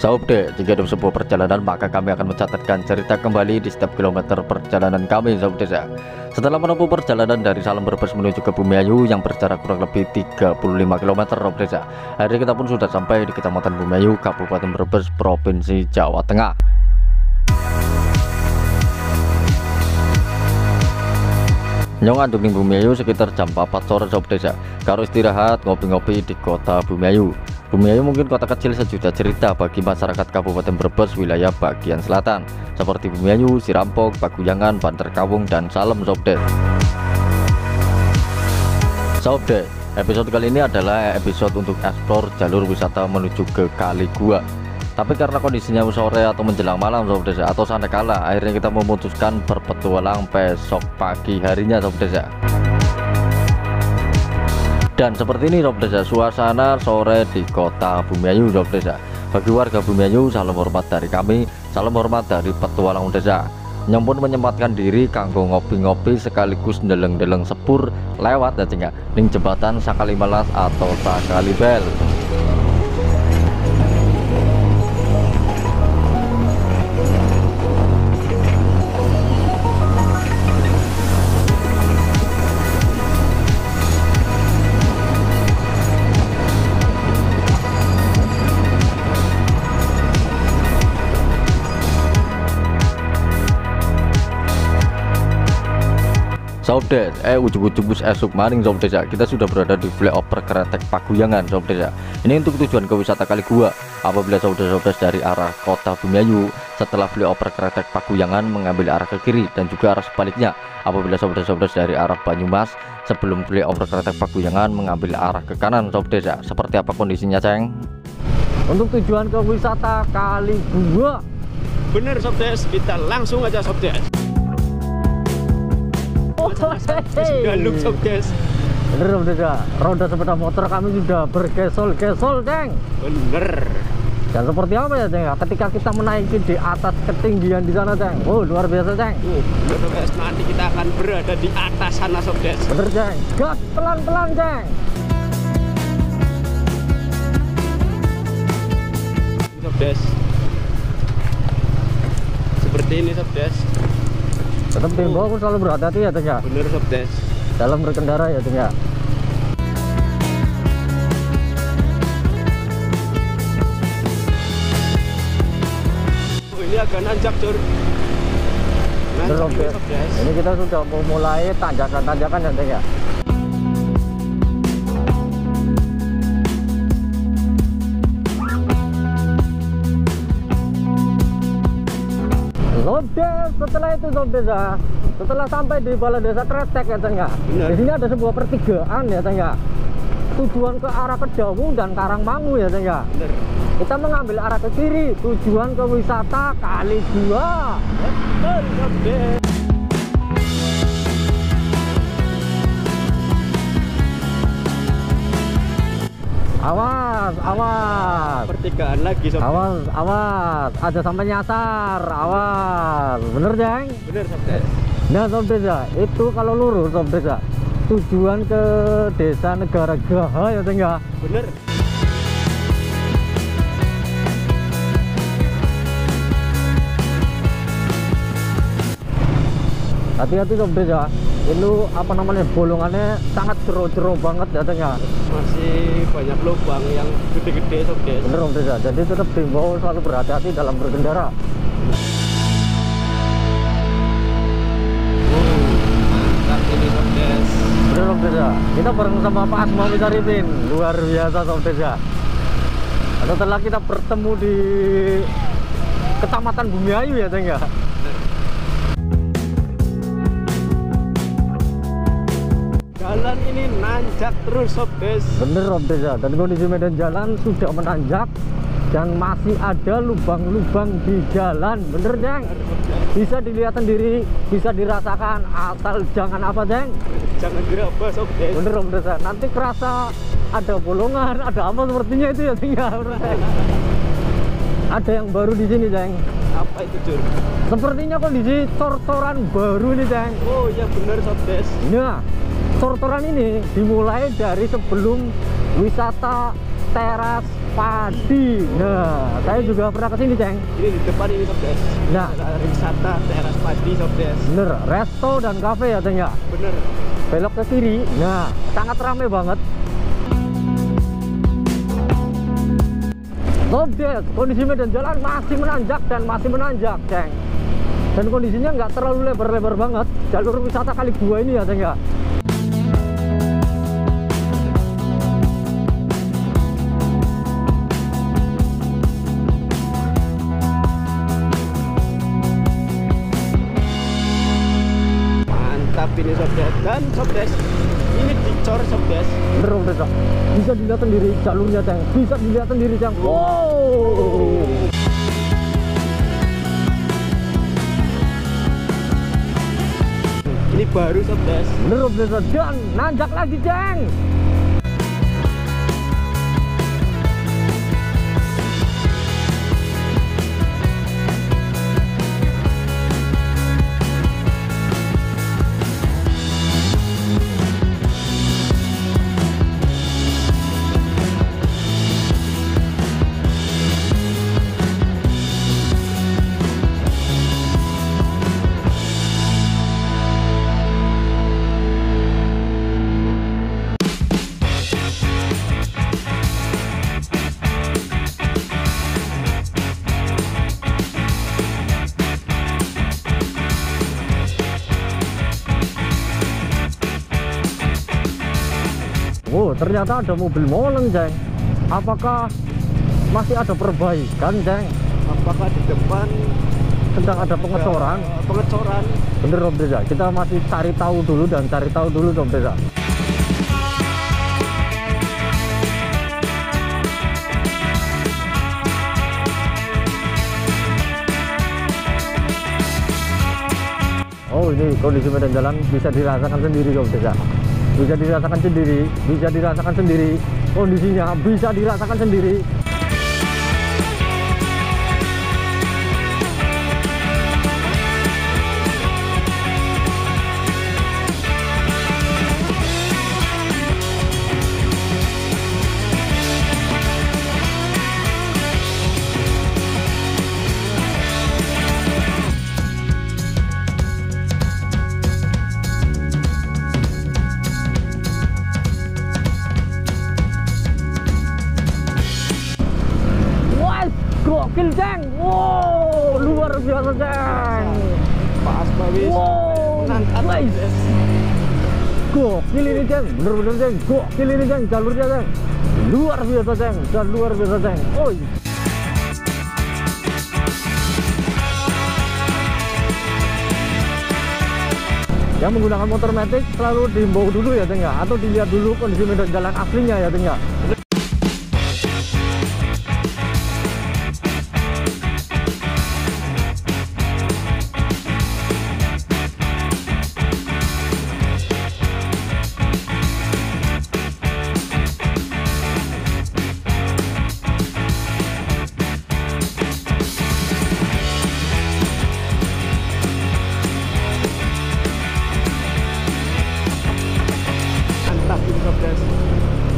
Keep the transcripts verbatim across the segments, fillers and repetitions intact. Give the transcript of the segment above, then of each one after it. Pemirsa update, jika dalam sebuah perjalanan maka kami akan mencatatkan cerita kembali di setiap kilometer perjalanan kami sahabat desa. Setelah menempuh perjalanan dari Salem Brebes menuju ke Bumiayu yang berjarak kurang lebih tiga puluh lima kilometer sahabat desa, akhirnya kita pun sudah sampai di Kecamatan Bumiayu, Kabupaten Brebes, Provinsi Jawa Tengah. Nyongan Duming Bumiayu sekitar jam empat sore sobat desa. Karo istirahat ngopi-ngopi di kota Bumiayu. Bumiayu mungkin kota kecil sejuta cerita bagi masyarakat Kabupaten Brebes wilayah bagian selatan seperti Bumiayu, Sirampok, Paguyangan, Banterkawung, dan Salem sobat desa. Sobat desa, episode kali ini adalah episode untuk eksplor jalur wisata menuju ke Kali Gua. Tapi karena kondisinya sore atau menjelang malam sobat desa, atau sanda kala, akhirnya kita memutuskan berpetualang besok pagi harinya sobat desa. Dan seperti ini sobat desa suasana sore di kota Bumiayu sobat desa. Bagi warga Bumiayu, salam hormat dari kami, salam hormat dari petualang desa. Nyampun menyempatkan diri kanggo ngopi-ngopi sekaligus ndeleng-ndeleng sepur lewat dacengah ning jembatan Sakalimalas atau Sakalibel. Sob desa, eh ujung-ujung bus esok maring sob desa, kita sudah berada di flyover Kretek Paguyangan sob desa. Ini untuk tujuan ke wisata Kali Gua. Apabila sob desa dari arah kota Bumiayu, setelah flyover Kretek Paguyangan mengambil arah ke kiri dan juga arah sebaliknya. Apabila sob desa dari arah Banyumas, sebelum flyover Kretek Paguyangan mengambil arah ke kanan sob desa. Seperti apa kondisinya ceng? Untuk tujuan ke wisata Kali Gua. Bener sob desa, kita langsung aja sob desa. Sudah look sob desa. Bener desa, roda sepeda motor kami sudah bergesol-gesol ceng. Bener. Dan seperti apa ya ceng? Ketika kita menaiki di atas ketinggian di sana ceng. Oh luar biasa ceng. Uh, nanti kita akan berada di atas sana sob desa. Bener ceng. Gas pelan-pelan ceng. Sob desa. Seperti ini sob desa. Tetap bimbau, aku selalu berhati-hati ya Teng ya. Bener sob desa. Dalam berkendara ya Teng ya. Oh, ini agak nanjak cur. Bener sob desa. Ini kita sudah memulai tanjakan-tanjakan ya Teng ya. Sobdes, setelah itu sobdes ya. Setelah sampai di balai desa Kretek ya Teng ya. Di sini ada sebuah pertigaan ya Teng ya. Tujuan ke arah Kedawung dan Karangmangu ya Teng ya. Bener. Kita mengambil arah ke kiri, tujuan ke wisata Kali Gua. Betul sobdes. Awas, awas. Pertigaan lagi sob. Awas, awas. Ada sampai nyasar. Awas. Bener, Jeng? Bener, sob desa. Nah, sob desa, itu kalau lurus sob desa. Tujuan ke Desa Negara Gaha ya, Jeng ya. Bener. Hati-hati sob desa. Ini apa namanya, bolongannya sangat jero-jero banget ya Teng ya. Masih banyak lubang yang gede-gede sob desa. Bener sob desa, jadi tetap diimbau selalu berhati-hati dalam berkendara. Wow, mantap ini sob desa. Bener sob desa, kita bareng sama Pak Asmawi Saripin. Luar biasa sob desa. Setelah kita bertemu di Kecamatan Bumiayu ya Teng ya. Jalan ini nanjak terus sob desa. Bener sob desa, dan kondisi medan jalan sudah menanjak dan masih ada lubang-lubang di jalan. Bener Jeng? Bisa dilihat sendiri, bisa dirasakan, asal jangan apa Jeng? Jangan gerabah sob desa. Bener sob desa, nanti kerasa ada bolongan, ada apa sepertinya itu ya tinggal. Ada yang baru di sini Jeng. Apa itu Jur? Sepertinya kondisi cor-coran baru ini Jeng. Oh iya bener sob desa. Nah, cor-coran ini dimulai dari sebelum wisata teras padi. Nah, saya juga pernah kesini, Ceng. Ini di depan ini Sob Des. Nah, ada wisata teras padi Sob Des. Bener, resto dan kafe ya, Ceng ya. Bener. Belok ke kiri. Nah, sangat ramai banget. Sob Des, kondisi medan jalan masih menanjak dan masih menanjak, Ceng. Dan kondisinya nggak terlalu lebar-lebar banget. Jalur wisata kali gua ini ya, Ceng ya. Ini Sob Des, dan Sob Des ini dicor Sob Des, bener bener bisa dilihat sendiri jalurnya, Ceng, bisa dilihat sendiri, Ceng. Wow, oh. Ini baru Sob Des, bener bener dan nanjak lagi, Ceng. Oh, ternyata ada mobil molen, Ceng. Apakah masih ada perbaikan, Ceng? Apakah di depan sedang ada pengecoran? Ada pengecoran. Bener, Om Desa. Kita masih cari tahu dulu dan cari tahu dulu, Om Desa. Oh, ini kondisi medan jalan bisa dirasakan sendiri, Om Desa. Bisa dirasakan sendiri, bisa dirasakan sendiri kondisinya, bisa dirasakan sendiri. Gokil, Ceng. Wow, luar biasa, Ceng. Pas babis. Wow, nice. Gokil ini, Ceng. Bener-bener, Ceng. Gokil ini, Ceng. Jalurnya, Ceng. Luar biasa, Ceng. Dan luar biasa, Ceng. Oi. Yang menggunakan motor matic selalu diimbau dulu ya, Ceng ya. Atau dilihat dulu kondisi medan jalan aslinya ya, Ceng ya.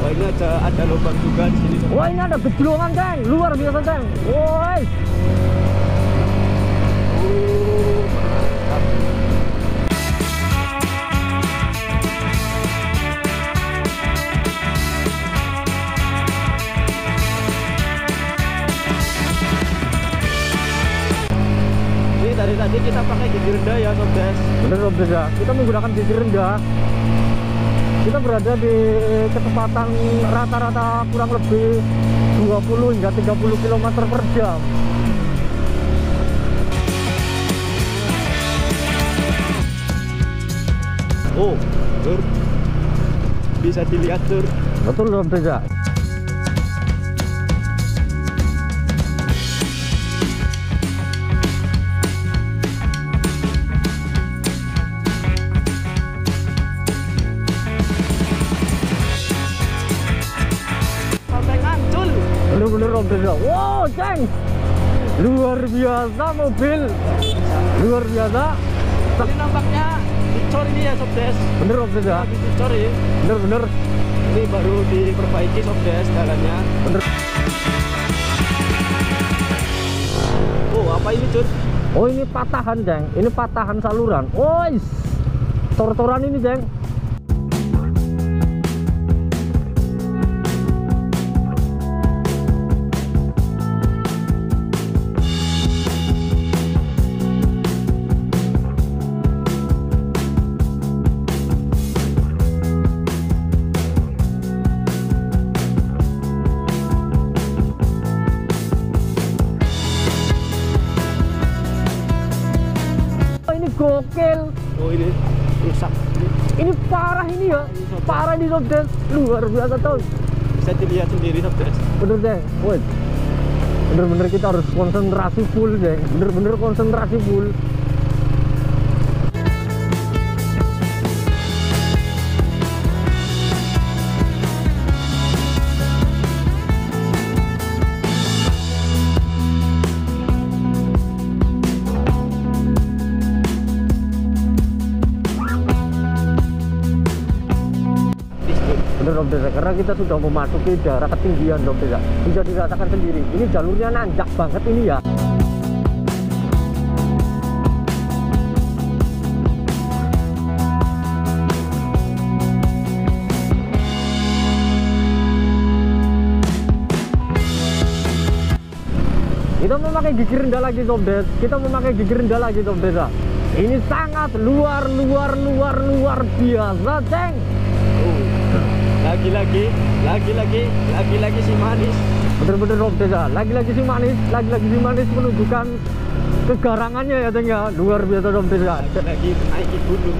Wah, ini ada, ada lubang juga di sini. Wah, ini ada gejolongan, Ceng. Luar biasa, Ceng. Woi. Ini tadi tadi kita pakai gigi rendah ya, Sob Des. Bener, Sob Des ya. Kita menggunakan gigi rendah. Kita berada di kecepatan rata-rata kurang lebih dua puluh hingga tiga puluh kilometer per jam. Oh, Tur. Bisa dilihat, Tur. Betul, Om Desa. Wow, Ceng, luar biasa mobil, luar biasa. Tapi nampaknya dicor ini ya, Sob Des. Bener, Sob Des ya. Dicor ya. Bener bener. Ini baru diperbaiki softdesk jalannya. Bener. Oh, apa ini, Jun? Oh, ini patahan, Jeng. Ini patahan saluran. Woi, tor-toran ini, Jeng. Gokil. Oh, ini rusak. Ini parah ini ya. Ini parah di softdesk. Luar biasa, Ton. Bisa dilihat sendiri softdesk. Bener, Deng. Wait. Bener-bener kita harus konsentrasi full, Deng. Bener-bener konsentrasi full. Karena kita sudah memasuki daerah ketinggian, dong, tidak bisa dirasakan sendiri. Ini jalurnya nanjak banget ini ya. Kita memakai gigi rendah lagi, sobat. Kita memakai gigi rendah lagi, sobat. Ini sangat luar luar luar luar biasa, Ceng. Lagi-lagi, lagi-lagi, lagi-lagi si manis. Bener-bener Desa, lagi-lagi si manis, lagi-lagi si manis menunjukkan kegarangannya ya, Ceng, ya. Luar biasa Desa. Lagi-lagi naikin gunung.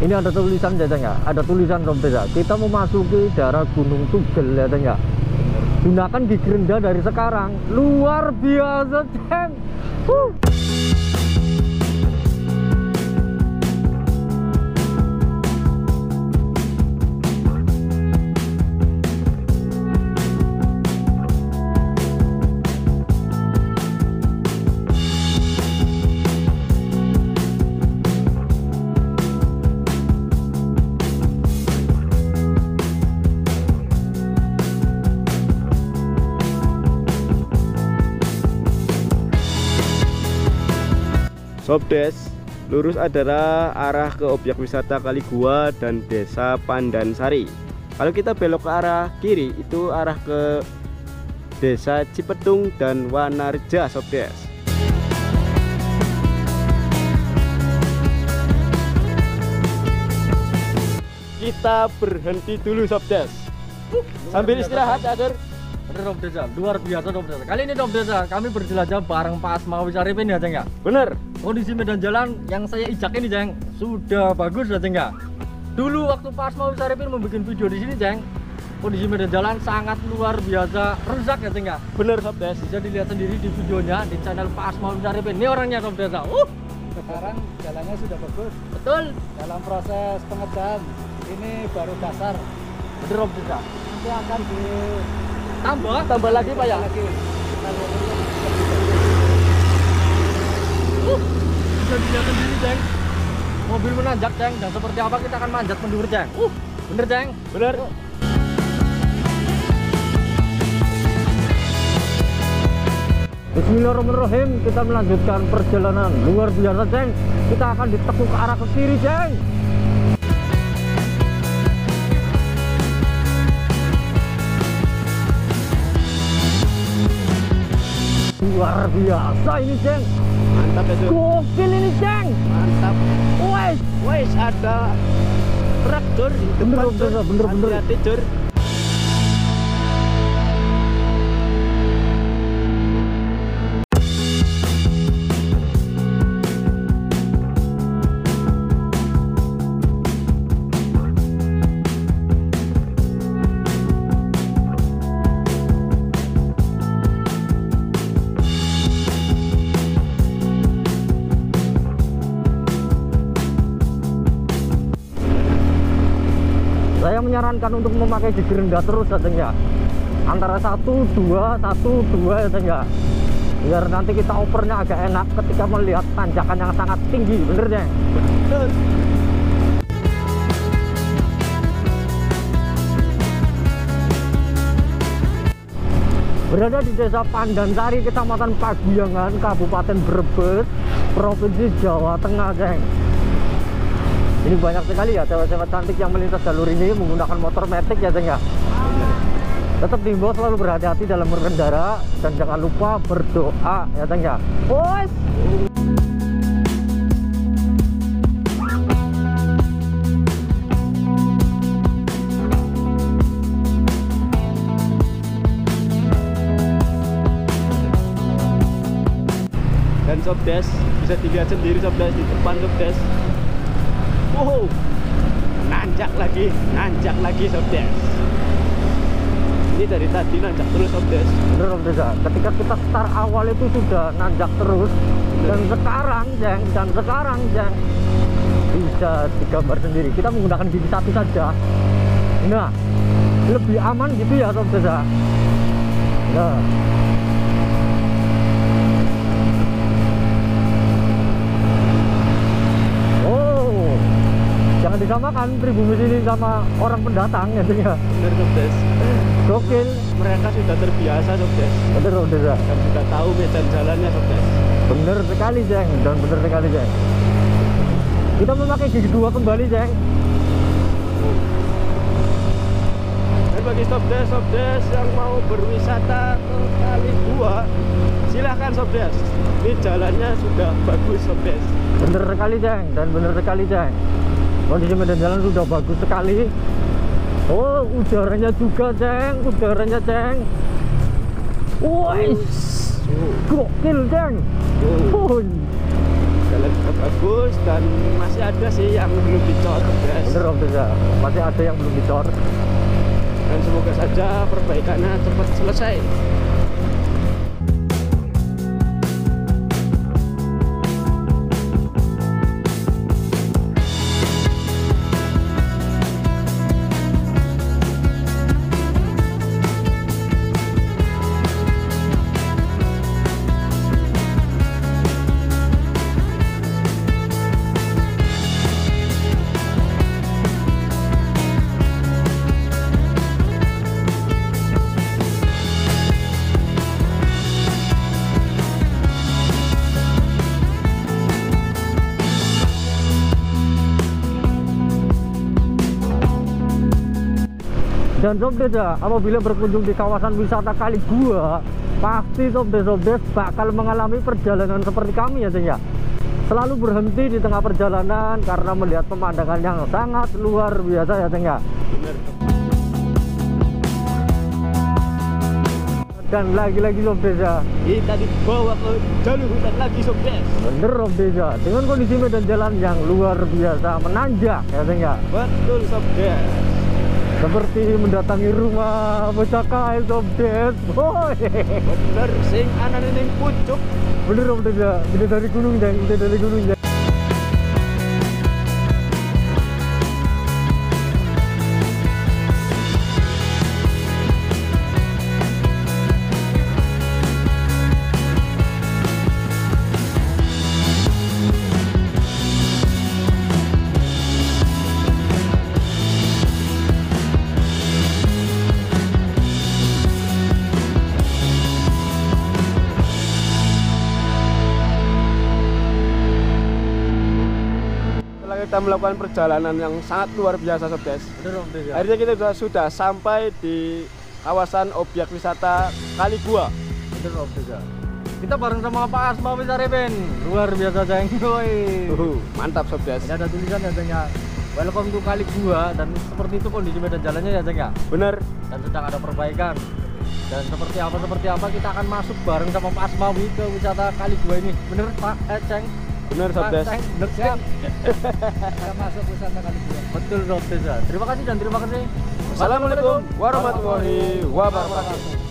Ini ada tulisan ya, Ceng, ya. Ada tulisan Desa. Kita memasuki daerah Gunung Tugel ya, Ceng, ya. Gunakan gigi rendah dari sekarang. Luar biasa, Ceng. Huh. Softdesk, lurus adalah arah ke objek wisata Kaligua dan Desa Pandansari. Kalau kita belok ke arah kiri, itu arah ke Desa Cipetung dan Wanarja, Softdesk. Kita berhenti dulu, Softdesk. Sambil istirahat, agar luar biasa, Softdesk. Kali ini, Softdesk, kami berjelajah bareng Pak Asmawi Syarifin ya, Ceng, ya? Bener. Kondisi medan jalan yang saya ijak ini, Ceng, sudah bagus ya, Ceng, ya? Dulu waktu Pak Asmawi Syarifin membuat video di sini, Ceng, kondisi medan jalan sangat luar biasa rusak ya, Ceng, ya? Bener, Softdesk. Bisa dilihat sendiri di videonya di channel Pak Asmawi Syarifin. Ini orangnya, Softdesk. Uh. Sekarang jalannya sudah bagus. Betul. Dalam proses pengecahan, ini baru dasar. Bener, Softdesk. Nanti akan di tambah tambah lagi Pak ya. Lagi. Uh, bisa dilihat sendiri, Ceng. Mobil menanjak, Ceng. Dan seperti apa kita akan manjat mendur, Ceng. Uh, bener, Ceng. Bener. Uh. Bismillahirrahmanirrahim. Kita melanjutkan perjalanan luar biasa, Ceng. Kita akan ditekuk ke arah ke kiri, Ceng. Luar biasa ini, Ceng. Mantap ya, Ceng. Gokil ini, Ceng. Mantap. Wes, wes ada traktor di depan. Bener-bener hati-hati, Cur. menyarankan untuk memakai gigi rendah terus katanya, antara satu dua satu dua katanya, biar nanti kita opernya agak enak ketika melihat tanjakan yang sangat tinggi, benernya. Berada di Desa Pandansari, Kecamatan Paguyangan, Kabupaten Brebes, Provinsi Jawa Tengah, geng. Ini banyak sekali ya cewek-cewek cantik yang melintas jalur ini menggunakan motor matic ya, geng ya. Tetap diimbau selalu berhati-hati dalam berkendara dan jangan lupa berdoa ya, geng ya. Bos. Sobdes, bisa dilihat sendiri Sobdes, di depan Sobdes. Wow, nanjak lagi, nanjak lagi Sobdes. Ini dari tadi nanjak terus Sobdes. Bener Sobdes ya, ketika kita start awal itu sudah nanjak terus. Bener. Dan sekarang, jeng, dan sekarang, jeng, bisa digambar sendiri, kita menggunakan gigi satu saja. Nah, lebih aman gitu ya Sobdes ya. Nah, disamakan pribumi sini sama orang pendatang ya, ya. Bener Sobdes. Gokil. Mereka sudah terbiasa Sobdes. Bener Sobdes ya. Dan sudah tahu medan jalannya Sobdes. Bener sekali jeng, dan bener sekali jeng. Kita memakai gigi dua kembali jeng. Dan bagi Sobdes, Sobdes yang mau berwisata ke kali dua, silahkan Sobdes. Ini jalannya sudah bagus Sobdes. Bener sekali jeng, dan bener sekali jeng. Kondisi medan jalan sudah bagus sekali. Oh, udaranya juga, ceng. Udaranya, ceng. Wih, gokil, ceng. Oh. Jalan sudah bagus dan masih ada sih yang belum dicor. Bener, Sobdes ya. Masih ada yang belum dicor. Dan semoga saja perbaikannya cepat selesai. Dan Sobdes ya, apabila berkunjung di kawasan wisata Kali Gua, pasti Sobdes-Sobdes bakal mengalami perjalanan seperti kami ya, Ceng ya. Selalu berhenti di tengah perjalanan karena melihat pemandangan yang sangat luar biasa ya, Ceng ya. Dan lagi-lagi Sobdes ya, kita dibawa ke jalur hutan lagi Sobdes. Bener Sobdes ya, dengan kondisi medan jalan yang luar biasa menanjak ya, Ceng ya. Betul Sobdes. Seperti mendatangi rumah Bocakai Sobdes. Woi. Bener sing anak ning pucuk. Bener Sobdes ya, gede dari gunung dan gede dari gunung ya. Kita melakukan perjalanan yang sangat luar biasa Sobdes. Akhirnya kita sudah, sudah sampai di kawasan objek wisata Kali Gua. Kita bareng sama Pak Asma Wisareben. Luar biasa ceng. Uhuh, mantap Sobdes. Ini ada tulisan ya ceng ya. Welcome to Kali Gua, dan seperti itu kondisi medan jalannya ya ceng ya. Bener. Dan sedang ada perbaikan. Dan seperti apa seperti apa kita akan masuk bareng sama Pak Asmawi ke wisata Kali Gua ini. Bener Pak eh, Ceng. Benar Sobdes. Benar siap. Kita masuk wisata Kali Gua. Betul Sobdes. Terima kasih dan terima kasih. Assalamualaikum warahmatullahi wabarakatuh.